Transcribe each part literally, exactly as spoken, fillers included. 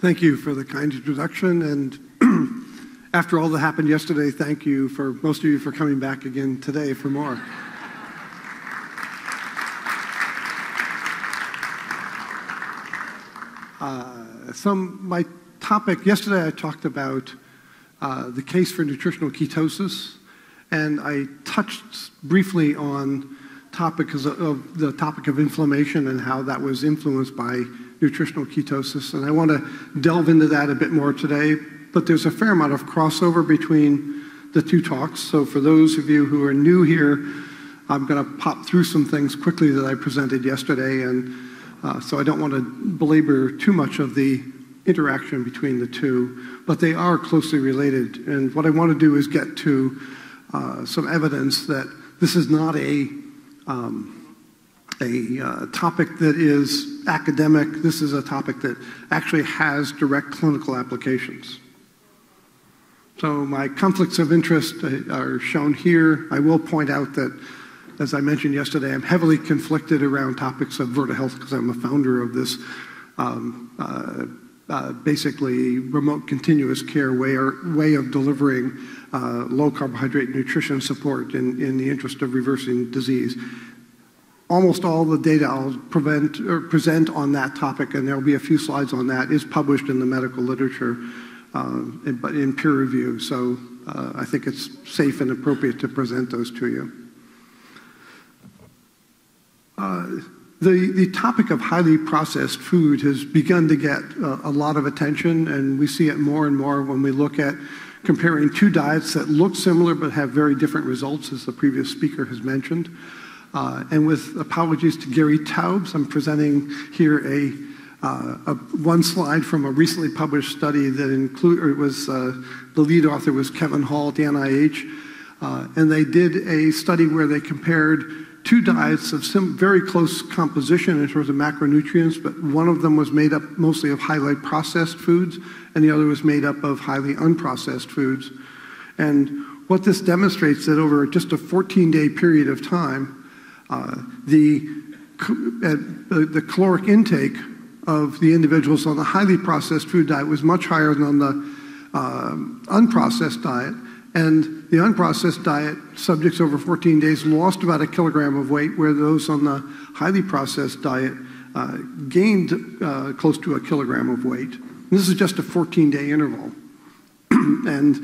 Thank you for the kind introduction, and after all that happened yesterday, thank you for most of you for coming back again today for more. Uh, some my topic yesterday, I talked about uh, the case for nutritional ketosis, and I touched briefly on topics of, of the topic of inflammation and how that was influenced by nutritional ketosis, and I want to delve into that a bit more today. But there's a fair amount of crossover between the two talks, so for those of you who are new here, I'm going to pop through some things quickly that I presented yesterday, and uh, so I don't want to belabor too much of the interaction between the two, but they are closely related, and what I want to do is get to uh, some evidence that this is not a um, a uh, topic that is academic. This is a topic that actually has direct clinical applications. So my conflicts of interest are shown here. I will point out that, as I mentioned yesterday, I'm heavily conflicted around topics of Virta Health because I'm a founder of this um, uh, uh, basically remote continuous care way, or way of delivering uh, low carbohydrate nutrition support in, in the interest of reversing disease. Almost all the data I'll prevent, or present on that topic, and there'll be a few slides on that, is published in the medical literature, but uh, in peer review. So uh, I think it's safe and appropriate to present those to you. Uh, the, the topic of highly processed food has begun to get uh, a lot of attention, and we see it more and more when we look at comparing two diets that look similar but have very different results, as the previous speaker has mentioned. Uh, and with apologies to Gary Taubes, I'm presenting here a, uh, a one slide from a recently published study that include, or it was uh, the lead author was Kevin Hall at the N I H, uh, and they did a study where they compared two diets of some very close composition in terms of macronutrients, but one of them was made up mostly of highly processed foods, and the other was made up of highly unprocessed foods. And what this demonstrates that over just a fourteen day period of time, Uh, the, uh, the caloric intake of the individuals on the highly processed food diet was much higher than on the uh, unprocessed diet, and the unprocessed diet subjects over fourteen days lost about a kilogram of weight, where those on the highly processed diet uh, gained uh, close to a kilogram of weight. And this is just a fourteen day interval. And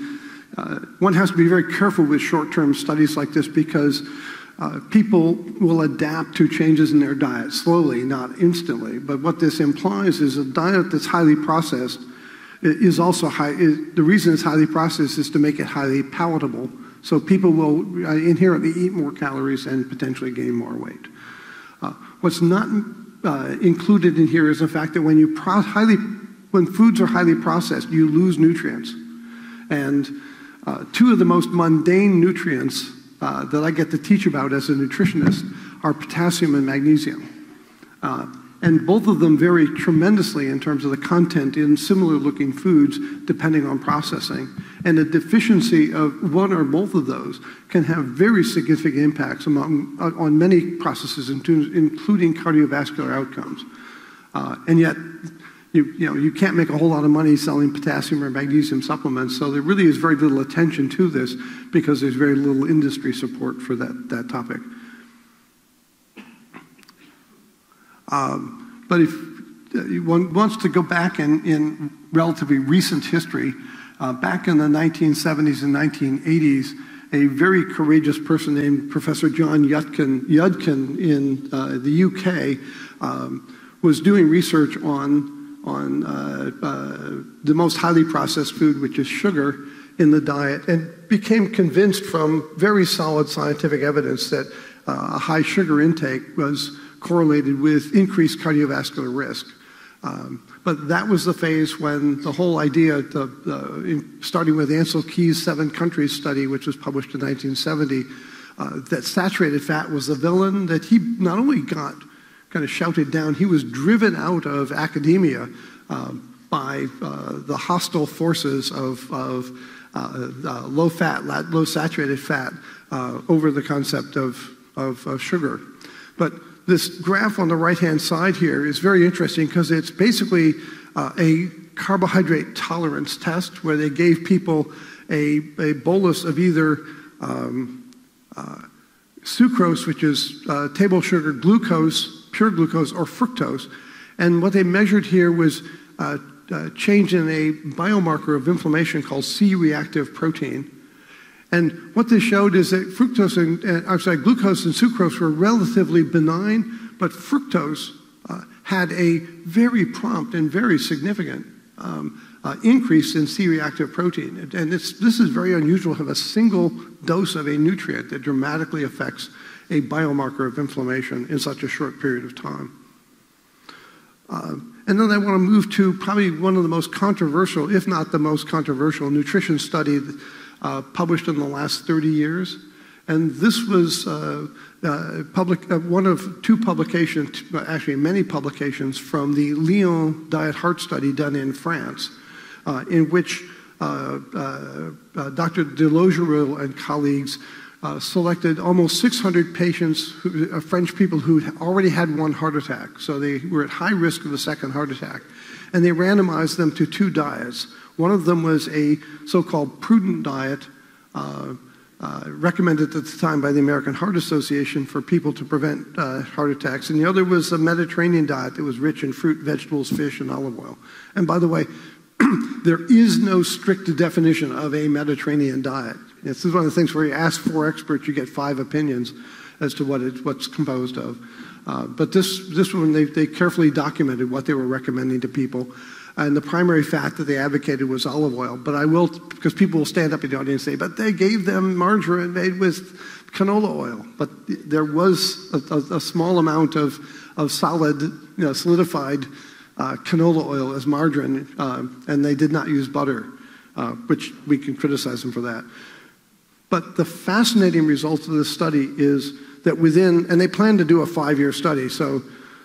uh, one has to be very careful with short-term studies like this, because Uh, people will adapt to changes in their diet slowly, not instantly. But what this implies is a diet that's highly processed is also high. Is, the reason it's highly processed is to make it highly palatable. So people will inherently eat more calories and potentially gain more weight. Uh, what's not uh, included in here is the fact that when you pro highly, when foods are highly processed, you lose nutrients. And uh, two of the most mundane nutrients Uh, that I get to teach about as a nutritionist are potassium and magnesium. Uh, and both of them vary tremendously in terms of the content in similar looking foods depending on processing. And a deficiency of one or both of those can have very significant impacts among, uh, on many processes, including cardiovascular outcomes. Uh, and yet, you, you know, you can't make a whole lot of money selling potassium or magnesium supplements, so there really is very little attention to this because there's very little industry support for that, that topic. Um, but if one wants to go back in, in relatively recent history, uh, back in the nineteen seventies and nineteen eighties, a very courageous person named Professor John Yudkin, Yudkin in uh, the U K um, was doing research on on uh, uh, the most highly processed food, which is sugar, in the diet, and became convinced from very solid scientific evidence that uh, a high sugar intake was correlated with increased cardiovascular risk. Um, but that was the phase when the whole idea, the, uh, in, starting with Ancel Keys' Seven Countries Study, which was published in nineteen seventy, uh, that saturated fat was the villain, that he not only got kind of shouted down, he was driven out of academia uh, by uh, the hostile forces of, of uh, uh, low fat, low saturated fat uh, over the concept of, of, of sugar. But this graph on the right hand side here is very interesting because it's basically uh, a carbohydrate tolerance test where they gave people a, a bolus of either um, uh, sucrose, which is uh, table sugar, glucose, pure glucose, or fructose. And what they measured here was uh, uh, change in a biomarker of inflammation called C reactive protein. And what this showed is that fructose and, uh, I'm sorry, glucose and sucrose were relatively benign, but fructose uh, had a very prompt and very significant um, uh, increase in C reactive protein. And it's, this is very unusual to have a single dose of a nutrient that dramatically affects a biomarker of inflammation in such a short period of time. Uh, and then I want to move to probably one of the most controversial, if not the most controversial, nutrition study uh, published in the last thirty years. And this was uh, uh, public, uh, one of two publications, actually many publications, from the Lyon Diet Heart Study done in France, uh, in which uh, uh, uh, Doctor de Lorgeril and colleagues Uh, selected almost six hundred patients, who, uh, French people who already had one heart attack. So they were at high risk of a second heart attack. And they randomized them to two diets. One of them was a so-called prudent diet, uh, uh, recommended at the time by the American Heart Association for people to prevent uh, heart attacks. And the other was a Mediterranean diet that was rich in fruit, vegetables, fish, and olive oil. And by the way, there is no strict definition of a Mediterranean diet. This is one of the things where you ask four experts, you get five opinions as to what it, what's composed of. Uh, but this, this one, they, they carefully documented what they were recommending to people. And the primary fat that they advocated was olive oil. But I will, because people will stand up in the audience and say, but they gave them margarine made with canola oil. But there was a, a, a small amount of, of solid, you know, solidified Uh, canola oil as margarine, uh, and they did not use butter, uh, which we can criticize them for that. But the fascinating result of this study is that within, and they planned to do a five-year study, so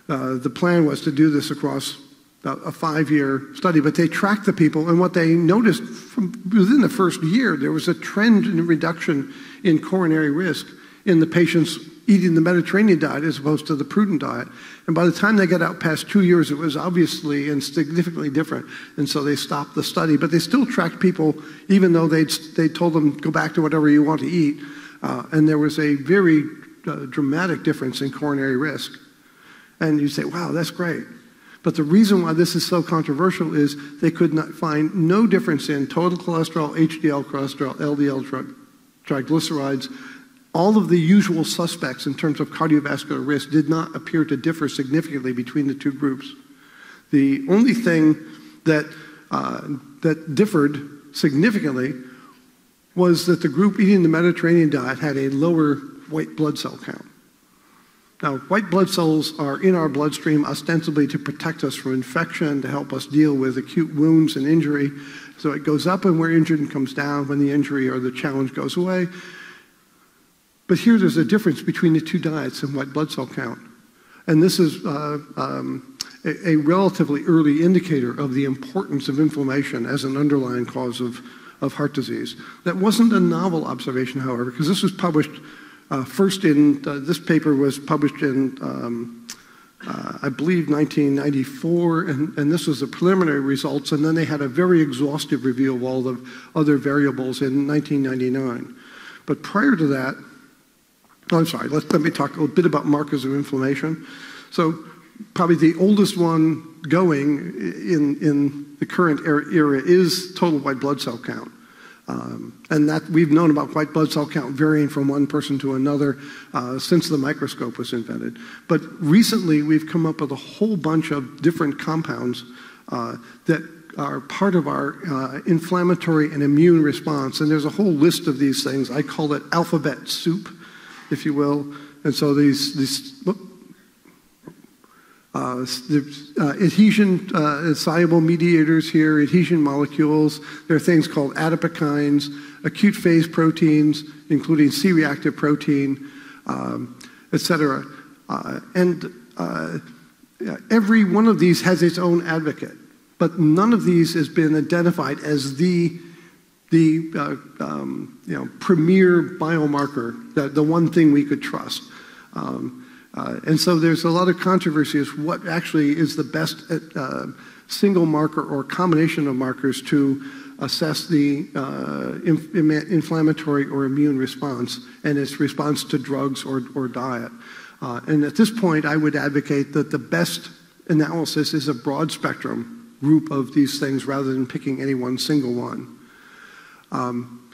uh, the plan was to do this across a, a five-year study, but they tracked the people, and what they noticed from within the first year, there was a trend in reduction in coronary risk in the patients eating the Mediterranean diet as opposed to the prudent diet. And by the time they got out past two years, it was obviously and significantly different. And so they stopped the study. But they still tracked people, even though they'd, they told them, go back to whatever you want to eat. Uh, and there was a very uh, dramatic difference in coronary risk. And you say, wow, that's great. But the reason why this is so controversial is they could not find no difference in total cholesterol, H D L cholesterol, L D L tri triglycerides. All of the usual suspects in terms of cardiovascular risk did not appear to differ significantly between the two groups. The only thing that, uh, that differed significantly was that the group eating the Mediterranean diet had a lower white blood cell count. Now, white blood cells are in our bloodstream ostensibly to protect us from infection, to help us deal with acute wounds and injury. So it goes up when we're injured and comes down when the injury or the challenge goes away. But here there's a difference between the two diets in white blood cell count. And this is uh, um, a, a relatively early indicator of the importance of inflammation as an underlying cause of, of heart disease. That wasn't a novel observation, however, because this was published uh, first in, uh, this paper was published in, um, uh, I believe, nineteen ninety-four, and, and this was the preliminary results, and then they had a very exhaustive review of all the other variables in nineteen ninety-nine. But prior to that, I'm sorry, let, let me talk a bit about markers of inflammation. So probably the oldest one going in, in the current era, era is total white blood cell count. Um, and that we've known about white blood cell count varying from one person to another uh, since the microscope was invented. But recently we've come up with a whole bunch of different compounds uh, that are part of our uh, inflammatory and immune response. And there's a whole list of these things. I call it alphabet soup, if you will. And so these, these uh, the, uh, adhesion uh, soluble mediators here, adhesion molecules. There are things called adipokines, acute phase proteins, including C reactive protein, um, et cetera. Uh, and uh, every one of these has its own advocate, but none of these has been identified as the the uh, um, you know, premier biomarker, the, the one thing we could trust. Um, uh, and so there's a lot of controversy as what actually is the best uh, single marker or combination of markers to assess the uh, in, inflammatory or immune response and its response to drugs or, or diet. Uh, and at this point, I would advocate that the best analysis is a broad spectrum group of these things rather than picking any one single one. Um,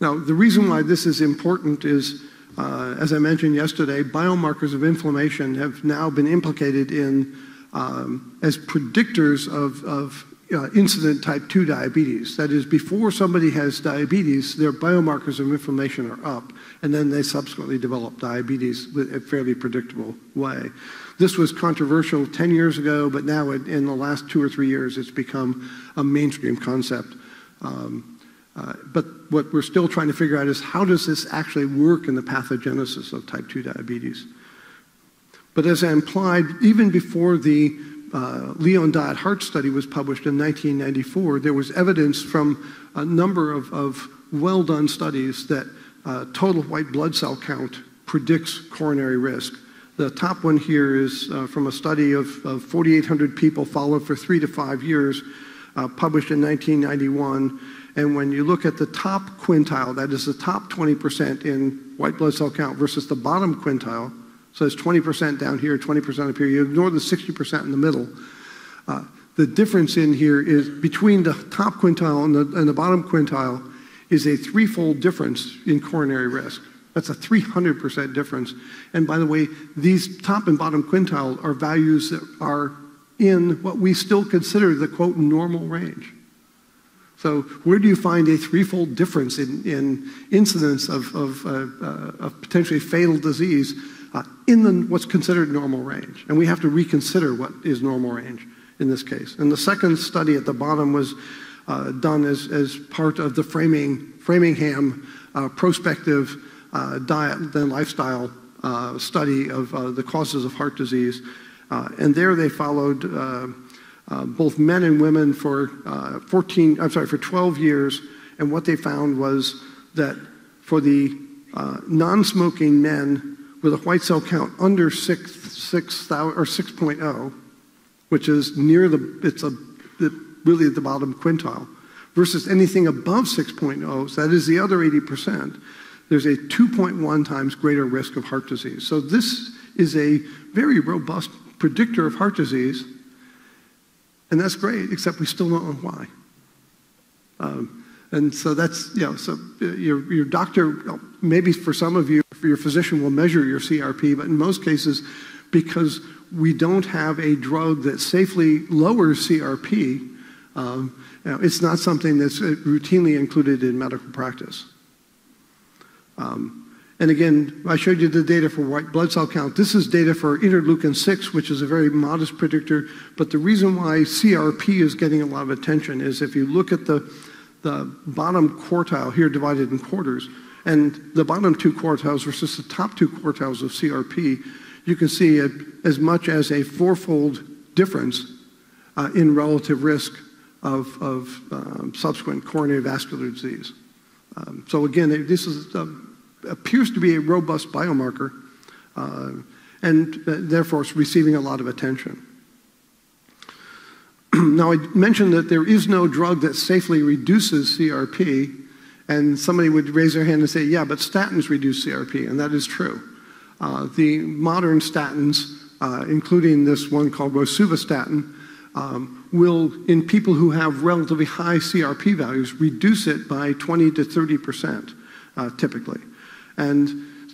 now, the reason why this is important is, uh, as I mentioned yesterday, biomarkers of inflammation have now been implicated in um, as predictors of, of Uh, incident type two diabetes. That is, before somebody has diabetes, their biomarkers of inflammation are up, and then they subsequently develop diabetes in a fairly predictable way. This was controversial ten years ago, but now it, in the last two or three years, it's become a mainstream concept. Um, uh, but what we're still trying to figure out is how does this actually work in the pathogenesis of type two diabetes? But as I implied, even before the Uh, Lyon Diet Heart Study was published in nineteen ninety-four, there was evidence from a number of, of well-done studies that uh, total white blood cell count predicts coronary risk. The top one here is uh, from a study of, of forty-eight hundred people followed for three to five years, uh, published in nineteen ninety-one. And when you look at the top quintile, that is the top twenty percent in white blood cell count versus the bottom quintile, so it's twenty percent down here, twenty percent up here. You ignore the sixty percent in the middle. Uh, the difference in here is between the top quintile and the, and the bottom quintile is a threefold difference in coronary risk. That's a three hundred percent difference. And by the way, these top and bottom quintile are values that are in what we still consider the, quote, normal range. So where do you find a threefold difference in, in incidence of, of, uh, uh, of potentially fatal disease Uh, in the, what's considered normal range? And we have to reconsider what is normal range in this case. And the second study at the bottom was uh, done as, as part of the Framing, Framingham uh, prospective uh, diet and lifestyle uh, study of uh, the causes of heart disease. Uh, and there they followed uh, uh, both men and women for uh, fourteen, I'm sorry, for twelve years. And what they found was that for the uh, non-smoking men with a white cell count under six, six, or six point oh, which is near the, it's a, the, really at the bottom quintile, versus anything above six point oh, so that is the other eighty percent, there's a two point one times greater risk of heart disease. So this is a very robust predictor of heart disease, and that's great, except we still don't know why. Um, and so that's, you know, so your, your doctor, maybe for some of you, your physician will measure your C R P, but in most cases, because we don't have a drug that safely lowers C R P, um, you know, it's not something that's routinely included in medical practice. Um, and again, I showed you the data for white blood cell count. This is data for interleukin six, which is a very modest predictor, but the reason why C R P is getting a lot of attention is if you look at the, the bottom quartile here divided in quarters, and the bottom two quartiles versus the top two quartiles of C R P, you can see a, as much as a fourfold difference uh, in relative risk of, of um, subsequent coronary vascular disease. Um, so again, this is, uh, appears to be a robust biomarker, uh, and uh, therefore it's receiving a lot of attention. Now, I mentioned that there is no drug that safely reduces C R P. And somebody would raise their hand and say, yeah, but statins reduce C R P, and that is true. Uh, the modern statins, uh, including this one called rosuvastatin, um, will, in people who have relatively high C R P values, reduce it by twenty to thirty percent, uh, typically. And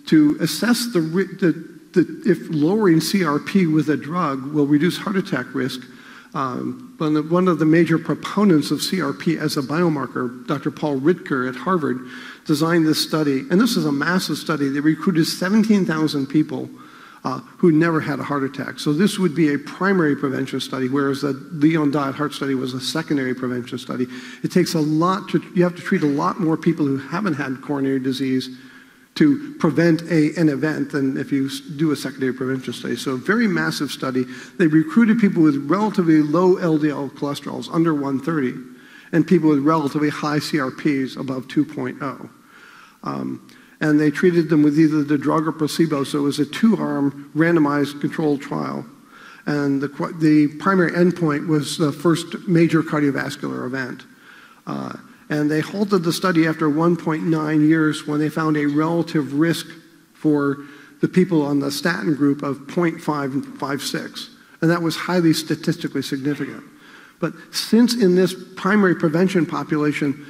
to assess the, the, the, if lowering C R P with a drug will reduce heart attack risk, Um, one of the major proponents of C R P as a biomarker, Doctor Paul Ridker at Harvard, designed this study. And this is a massive study. They recruited seventeen thousand people uh, who never had a heart attack. So this would be a primary prevention study, whereas the Lyon Diet Heart Study was a secondary prevention study. It takes a lot to, you have to treat a lot more people who haven't had coronary disease to prevent a, an event than if you do a secondary prevention study. So a very massive study. They recruited people with relatively low L D L cholesterols, under one thirty, and people with relatively high C R Ps, above two point oh. Um, and they treated them with either the drug or placebo, so it was a two-arm randomized controlled trial. and the, the primary endpoint was the first major cardiovascular event. Uh, and they halted the study after one point nine years when they found a relative risk for the people on the statin group of zero point five and zero point five six, and that was highly statistically significant. But since in this primary prevention population,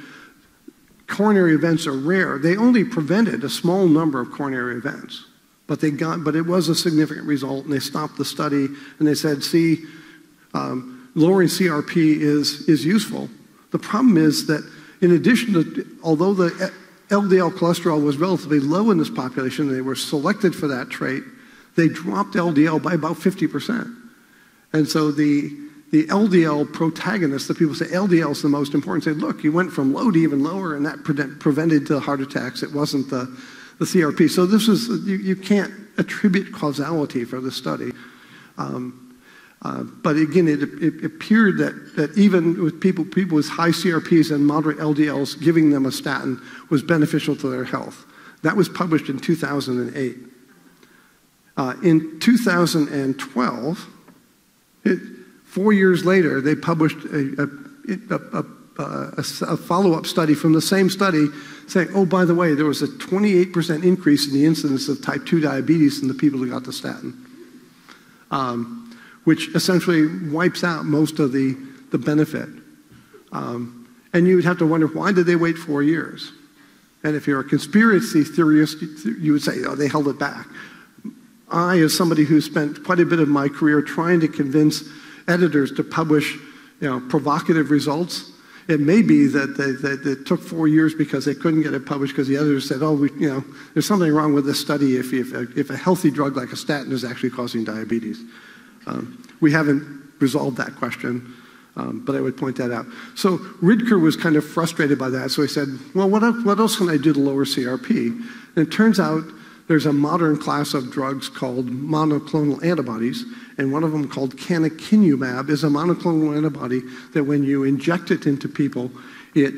coronary events are rare, they only prevented a small number of coronary events. But they got, but it was a significant result, and they stopped the study, and they said, see, um, lowering C R P is, is useful. The problem is that in addition to, although the L D L cholesterol was relatively low in this population, they were selected for that trait, they dropped L D L by about fifty percent. And so the, the L D L protagonists, the people say L D L is the most important, say, look, you went from low to even lower, and that pre prevented the heart attacks. It wasn't the, the C R P. So this is, you, you can't attribute causality for this study. Um, Uh, but again, it, it appeared that, that even with people, people with high C R Ps and moderate L D Ls, giving them a statin was beneficial to their health. That was published in two thousand eight. Uh, in two thousand twelve, it, four years later, they published a, a, a, a, a follow-up study from the same study saying, oh, by the way, there was a twenty-eight percent increase in the incidence of type two diabetes in the people who got the statin. Um, which essentially wipes out most of the, the benefit. Um, and you would have to wonder, why did they wait four years? And if you're a conspiracy theorist, you would say, oh, they held it back. I, as somebody who spent quite a bit of my career trying to convince editors to publish you know, provocative results, it may be that they, that it took four years because they couldn't get it published because the editors said, oh, we, you know, there's something wrong with this study if, if, a, if a healthy drug like a statin is actually causing diabetes. Um, we haven't resolved that question, um, but I would point that out. So Ridker was kind of frustrated by that, so he said, well, what else, what else can I do to lower C R P? And it turns out there's a modern class of drugs called monoclonal antibodies, and one of them called canakinumab is a monoclonal antibody that when you inject it into people, it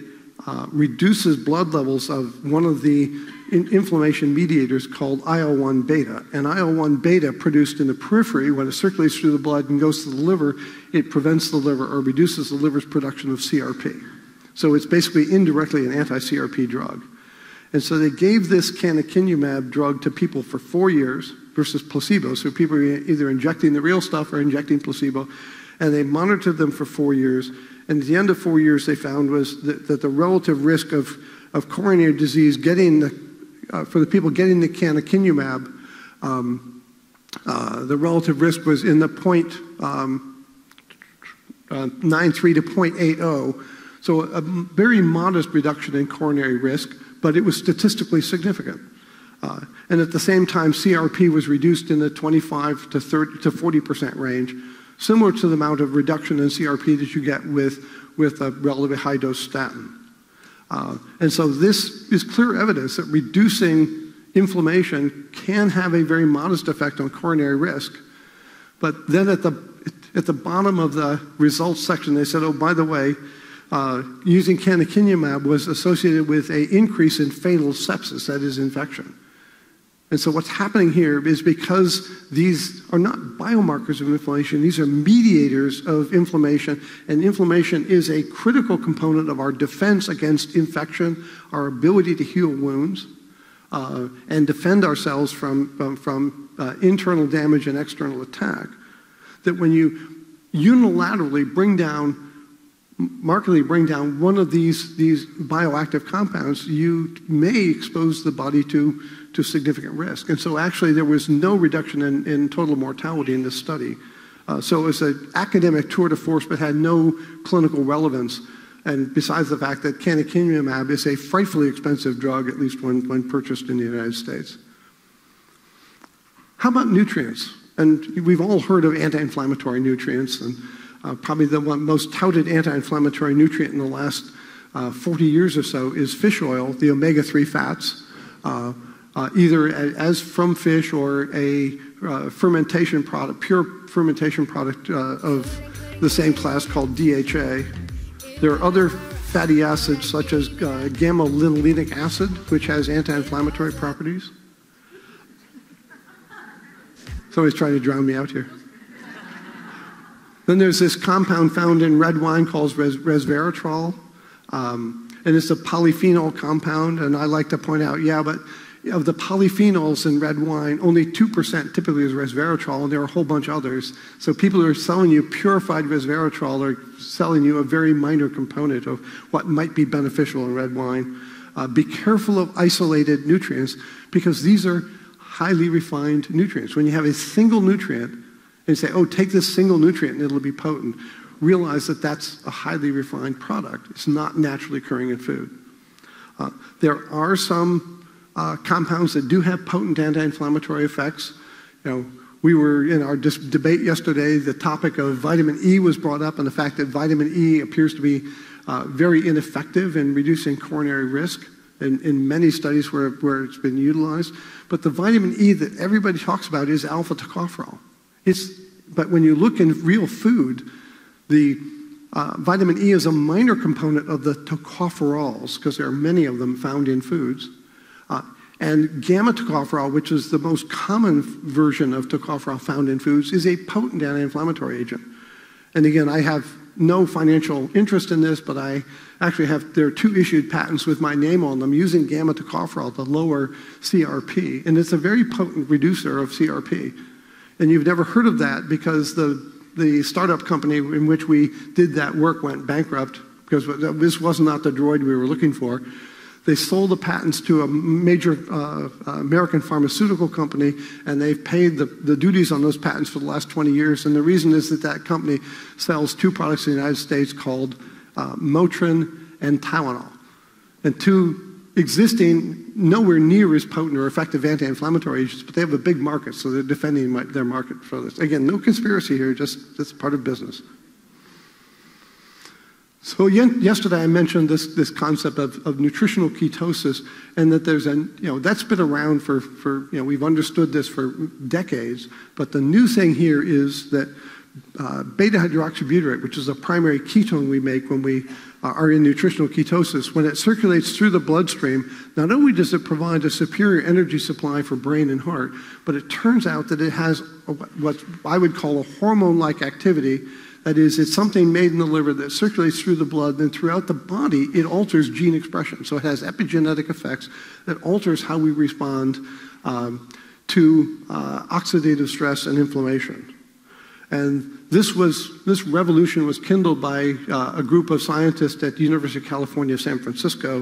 uh, reduces blood levels of one of the In inflammation mediators called I L one beta. And I L one beta produced in the periphery, when it circulates through the blood and goes to the liver, it prevents the liver or reduces the liver's production of C R P. So it's basically indirectly an anti-C R P drug. And so they gave this canakinumab drug to people for four years versus placebo. So people were either injecting the real stuff or injecting placebo. And they monitored them for four years. And at the end of four years, they found was that, that the relative risk of, of coronary disease getting the Uh, for the people getting the canakinumab, um, uh, the relative risk was in the point um, uh, zero point nine three to zero point eight zero. So a very modest reduction in coronary risk, but it was statistically significant. Uh, and at the same time, C R P was reduced in the twenty-five to thirty to forty percent range, similar to the amount of reduction in C R P that you get with, with a relatively high-dose statin. Uh, and so this is clear evidence that reducing inflammation can have a very modest effect on coronary risk. But then at the, at the bottom of the results section, they said, oh, by the way, uh, using canakinumab was associated with an increase in fatal sepsis, that is infection. And so what's happening here is because these are not biomarkers of inflammation, these are mediators of inflammation, and inflammation is a critical component of our defense against infection, our ability to heal wounds, uh, and defend ourselves from, um, from uh, internal damage and external attack, that when you unilaterally bring down, markedly bring down one of these, these bioactive compounds, you may expose the body to to significant risk. And so actually there was no reduction in, in total mortality in this study. Uh, so it was an academic tour de force but had no clinical relevance. And besides the fact that canakinumab is a frightfully expensive drug, at least when, when purchased in the United States. How about nutrients? And we've all heard of anti-inflammatory nutrients, and uh, probably the one most touted anti-inflammatory nutrient in the last uh, forty years or so is fish oil, the omega three fats. Uh, Uh, either as from fish or a uh, fermentation product, pure fermentation product uh, of the same class called D H A. There are other fatty acids such as uh, gamma-linolenic acid, which has anti-inflammatory properties. Somebody's trying to drown me out here. Then there's this compound found in red wine called res resveratrol, um, and it's a polyphenol compound, and I like to point out, yeah, but of the polyphenols in red wine, only two percent typically is resveratrol, and there are a whole bunch of others. So people who are selling you purified resveratrol are selling you a very minor component of what might be beneficial in red wine. Uh, be careful of isolated nutrients, because these are highly refined nutrients. When you have a single nutrient and you say, oh, take this single nutrient and it'll be potent, realize that that's a highly refined product. It's not naturally occurring in food. Uh, there are some Uh, compounds that do have potent anti-inflammatory effects. You know, we were in our dis debate yesterday, the topic of vitamin E was brought up, and the fact that vitamin E appears to be uh, very ineffective in reducing coronary risk in, in many studies where, where it's been utilized. But the vitamin E that everybody talks about is alpha-tocopherol. It's, but when you look in real food, the uh, vitamin E is a minor component of the tocopherols, because there are many of them found in foods. Uh, and gamma-tocopherol, which is the most common version of tocopherol found in foods, is a potent anti-inflammatory agent. And again, I have no financial interest in this, but I actually have, there are two issued patents with my name on them using gamma-tocopherol to lower C R P. And it's a very potent reducer of C R P. And you've never heard of that because the, the startup company in which we did that work went bankrupt, because this was not the droid we were looking for. They sold the patents to a major uh, American pharmaceutical company, and they've paid the, the duties on those patents for the last twenty years. And the reason is that that company sells two products in the United States called uh, Motrin and Tylenol. And two existing, nowhere near as potent or effective anti-inflammatory agents, but they have a big market, so they're defending my, their market for this. Again, no conspiracy here, just it's part of business. So yesterday I mentioned this, this concept of, of nutritional ketosis, and that there's an, you know, that's been around for, for, you know, we've understood this for decades, but the new thing here is that uh, beta-hydroxybutyrate, which is a primary ketone we make when we are in nutritional ketosis, when it circulates through the bloodstream, not only does it provide a superior energy supply for brain and heart, but it turns out that it has a, what I would call a hormone-like activity. That is, it's something made in the liver that circulates through the blood, and throughout the body, it alters gene expression. So it has epigenetic effects that alters how we respond um, to uh, oxidative stress and inflammation. And this, was, this revolution was kindled by uh, a group of scientists at the University of California, San Francisco,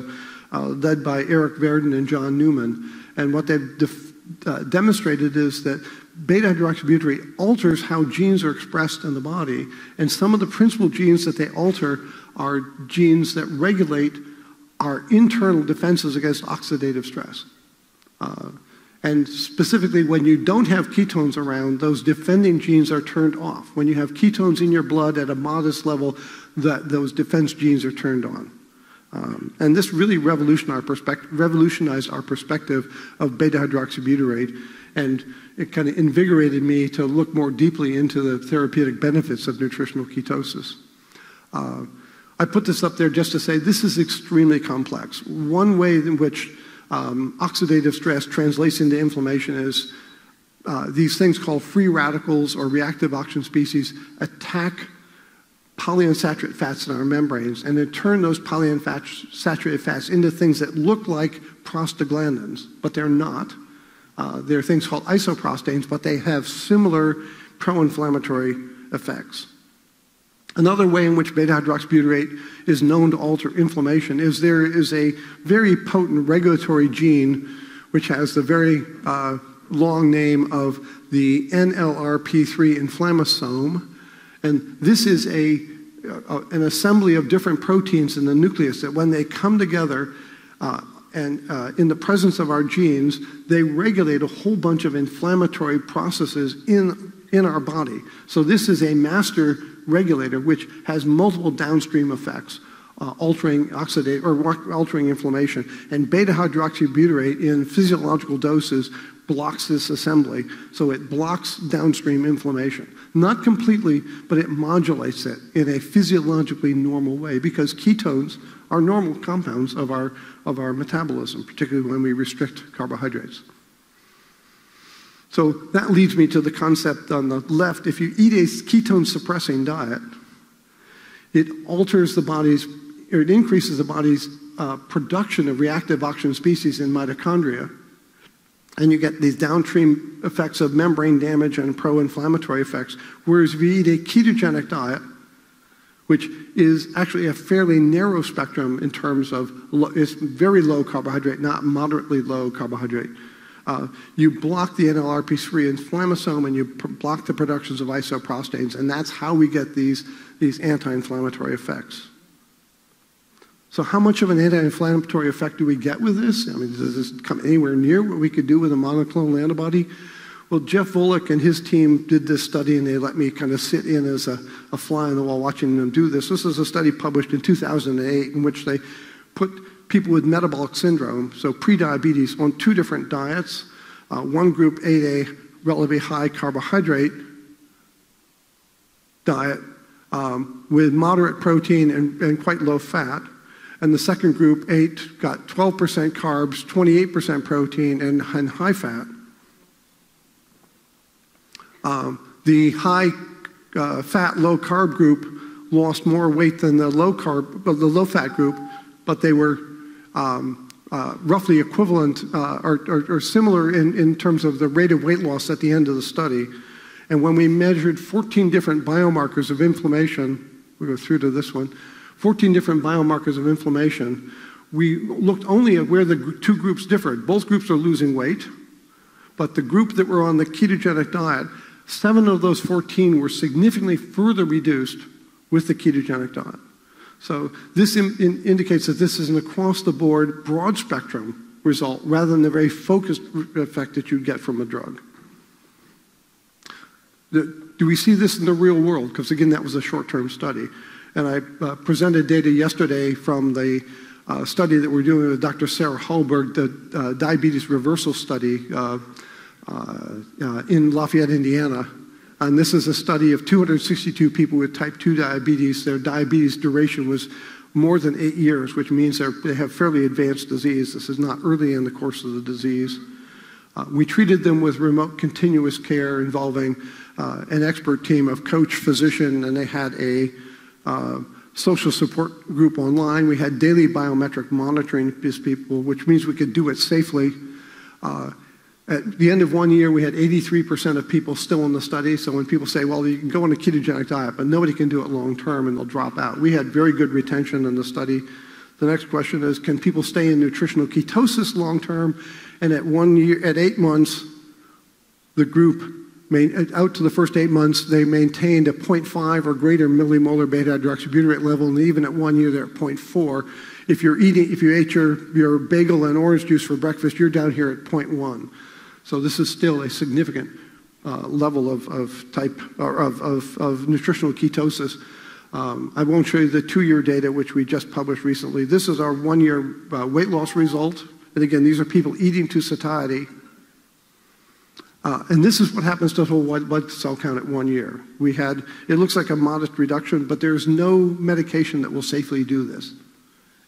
uh, led by Eric Verdon and John Newman. And what they've def uh, demonstrated is that beta-hydroxybutyrate alters how genes are expressed in the body, and some of the principal genes that they alter are genes that regulate our internal defenses against oxidative stress. Uh, and specifically, when you don't have ketones around, those defending genes are turned off. When you have ketones in your blood at a modest level, that those defense genes are turned on. Um, and this really revolutionized our, revolutionized our perspective of beta-hydroxybutyrate, and it kind of invigorated me to look more deeply into the therapeutic benefits of nutritional ketosis. Uh, I put this up there just to say this is extremely complex. One way in which um, oxidative stress translates into inflammation is uh, these things called free radicals or reactive oxygen species attack polyunsaturated fats in our membranes, and then turn those polyunsaturated fats into things that look like prostaglandins, but they're not. Uh, there are things called isoprostanes, but they have similar pro-inflammatory effects. Another way in which beta-hydroxybutyrate is known to alter inflammation is there is a very potent regulatory gene which has the very uh, long name of the N L R P three inflammasome, and this is a, a, an assembly of different proteins in the nucleus that when they come together, uh, And uh, in the presence of our genes, they regulate a whole bunch of inflammatory processes in, in our body. So this is a master regulator which has multiple downstream effects, uh, altering oxidate or altering inflammation. And beta-hydroxybutyrate in physiological doses blocks this assembly. So it blocks downstream inflammation. Not completely, but it modulates it in a physiologically normal way, because ketones are normal compounds of our, of our metabolism, particularly when we restrict carbohydrates. So that leads me to the concept on the left. If you eat a ketone-suppressing diet, it alters the body's, or it increases the body's uh, production of reactive oxygen species in mitochondria, and you get these downstream effects of membrane damage and pro-inflammatory effects. Whereas if you eat a ketogenic diet, which is actually a fairly narrow spectrum in terms of, it's very low carbohydrate, not moderately low carbohydrate. Uh, you block the N L R P three inflammasome and you block the productions of isoprostanes, and that's how we get these, these anti-inflammatory effects. So how much of an anti-inflammatory effect do we get with this? I mean, does this come anywhere near what we could do with a monoclonal antibody? Well, Jeff Volek and his team did this study, and they let me kind of sit in as a, a fly on the wall watching them do this. This is a study published in two thousand eight in which they put people with metabolic syndrome, so prediabetes, on two different diets. Uh, one group ate a relatively high carbohydrate diet um, with moderate protein and, and quite low fat. And the second group ate, got twelve percent carbs, twenty-eight percent protein, and, and high fat. Um, the high uh, fat, low carb group lost more weight than the low carb, the low fat group, but they were um, uh, roughly equivalent uh, or, or, or similar in, in terms of the rate of weight loss at the end of the study. And when we measured fourteen different biomarkers of inflammation, we go through to this one, fourteen different biomarkers of inflammation, we looked only at where the two groups differed. Both groups are losing weight, but the group that were on the ketogenic diet, seven of those fourteen were significantly further reduced with the ketogenic diet. So this in, in indicates that this is an across-the-board, broad-spectrum result rather than the very focused effect that you get from a drug. The, do we see this in the real world? Because, again, that was a short-term study. And I uh, presented data yesterday from the uh, study that we're doing with Doctor Sarah Hallberg, the uh, diabetes reversal study, uh, Uh, uh, in Lafayette, Indiana. And this is a study of two hundred sixty-two people with type two diabetes. Their diabetes duration was more than eight years, which means they have fairly advanced disease. This is not early in the course of the disease. Uh, we treated them with remote continuous care involving uh, an expert team of coach, physician, and they had a uh, social support group online. We had daily biometric monitoring of these people, which means we could do it safely. Uh, At the end of one year, we had eighty-three percent of people still in the study. So when people say, well, you can go on a ketogenic diet, but nobody can do it long term and they'll drop out. We had very good retention in the study. The next question is, can people stay in nutritional ketosis long term? And at one year, at eight months, the group, out to the first eight months, they maintained a zero point five or greater millimolar beta-hydroxybutyrate level, and even at one year, they're at zero point four. If you're eating, if you ate your, your bagel and orange juice for breakfast, you're down here at zero point one. So this is still a significant uh, level of, of type or of, of, of nutritional ketosis. Um, I won't show you the two-year data, which we just published recently. This is our one-year uh, weight loss result. And again, these are people eating to satiety. Uh, and this is what happens to the whole white blood cell count at one year. We had, it looks like a modest reduction, but there's no medication that will safely do this.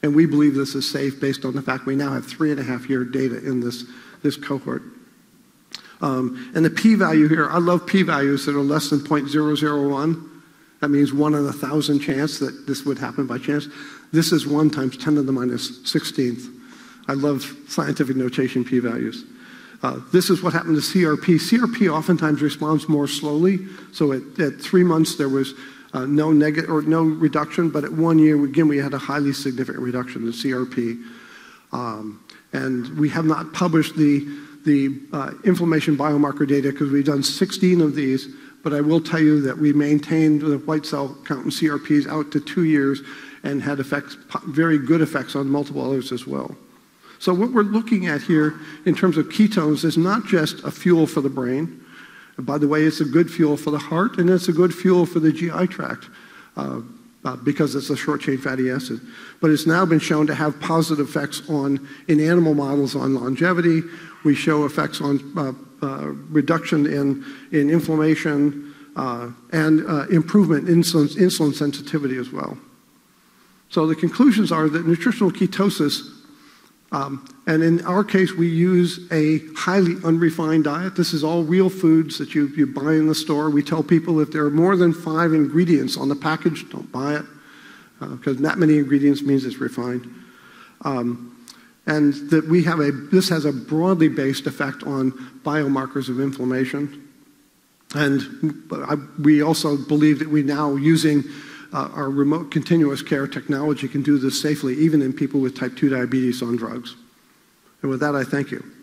And we believe this is safe based on the fact we now have three and a half year data in this, this cohort. Um, and the p-value here, I love p-values that are less than zero point zero zero one. That means one in a thousand chance that this would happen by chance. This is one times ten to the minus sixteenth. I love scientific notation p-values. Uh, this is what happened to C R P. C R P oftentimes responds more slowly. So at, at three months there was uh, no negative or no reduction, but at one year again we had a highly significant reduction in C R P. Um, and we have not published the the uh, inflammation biomarker data because we've done sixteen of these, but I will tell you that we maintained the white cell count in C R Ps out to two years and had effects, very good effects on multiple others as well. So what we're looking at here in terms of ketones is not just a fuel for the brain. By the way, it's a good fuel for the heart and it's a good fuel for the G I tract uh, uh, because it's a short-chain fatty acid. But it's now been shown to have positive effects on, in animal models on longevity. We show effects on uh, uh, reduction in, in inflammation uh, and uh, improvement in insulin, insulin sensitivity as well. So the conclusions are that nutritional ketosis Um, and in our case, we use a highly unrefined diet. This is all real foods that you, you buy in the store. We tell people if there are more than five ingredients on the package, don't buy it, because uh, that many ingredients means it's refined. Um, and that we have a, this has a broadly based effect on biomarkers of inflammation. And but I, we also believe that we now, using Uh, our remote continuous care technology, can do this safely, even in people with type two diabetes on drugs. And with that, I thank you.